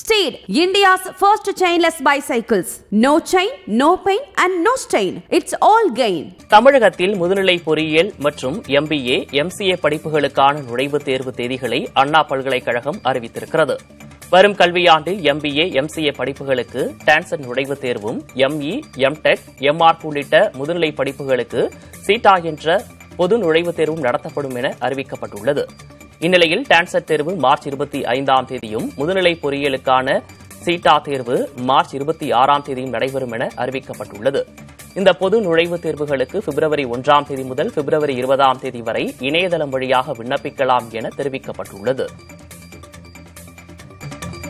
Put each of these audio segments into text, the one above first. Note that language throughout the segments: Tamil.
Stayed, India's first chainless bicycles. No chain, no pain and no strain. It's all gain. தமிழகத்தில் முதுநிலை பொறியியல் மற்றும் MBA, MCA படிப்புகளுக்கான நுழைவுத் தேர்வு தேதிகளை அண்ணா பல்கலைக்கழகம் அறிவித்திருக்கிறது. வரும் கல்வியாண்டு MBA, MCA படிப்புகளுக்கு டான்செட் நுழைவுத் தேர்வும் ME, MTech, MR உள்ளிட்ட முதுநிலை படிப்புகளுக்கு சீட்டா என்ற பொது நுழைவுத் தேர்வும் நடத்தப்படும் என அறிவிக்கப்பட்டுள்ளது. இந்நிலையில் டான்செட் தேர்வு மார்ச் 25ஆம் தேதியும் முதுநிலை பொறியியலுக்கான சீட்டா தேர்வு மார்ச் 26ஆம் தேதியும் நடைபெறும் என அறிவிக்கப்பட்டுள்ளது. இந்த பொது நுழைவுத் தேர்வுகளுக்கு பிப்ரவரி 1ஆம் தேதி முதல் பிப்ரவரி 20ஆம் தேதி வரை இணையதளம் வழியாக விண்ணப்பிக்கலாம் என தெரிவிக்கப்பட்டுள்ளது.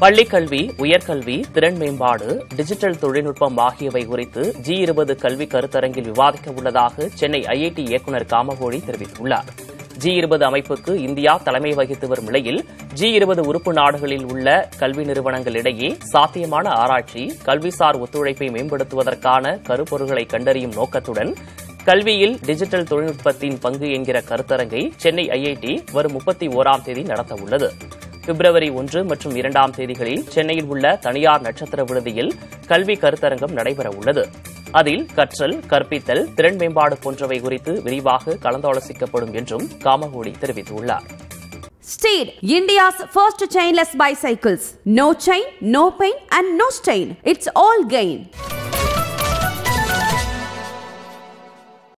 பள்ளிக்கல்வி, உயர்கல்வி, திறன் மேம்பாடு, டிஜிட்டல் தொழில்நுட்பம் ஆகியவை குறித்து G20 கல்வி கருத்தரங்கில் விவாதிக்க உள்ளதாக சென்னை IIT இயக்குநர் காமகோழி தெரிவித்துள்ளார். G20 அமைப்புக்கு இந்தியா தலைமை வகித்து வரும் நிலையில் G20 உறுப்பு நாடுகளில் உள்ள கல்வி நிறுவனங்களிடையே சாத்தியமான ஆராய்ச்சி, கல்விசார் ஒத்துழைப்பை மேம்படுத்துவதற்கான கருப்பொருள்களை கண்டறியும் நோக்கத்துடன் கல்வியில் டிஜிட்டல் தொழில்நுட்பத்தின் பங்கு என்கிற கருத்தரங்கை சென்னை IIT வரும் 31ஆம் தேதி நடத்தவுள்ளது. பிப்ரவரி 1 மற்றும் 2ஆம் தேதிகளில் சென்னையில் உள்ள தனியார் நட்சத்திர விடுதியில் கல்வி கருத்தரங்கம் நடைபெறவுள்ளது. அதில் கற்றல், கற்பித்தல், திறன் மேம்பாடு போன்றவை குறித்து விரிவாக கலந்தாலோசிக்கப்படும் என்றும் காமகோடி தெரிவித்துள்ளார். Stayed, India's first chainless bicycles. No chain, no pain and no strain. It's all gain.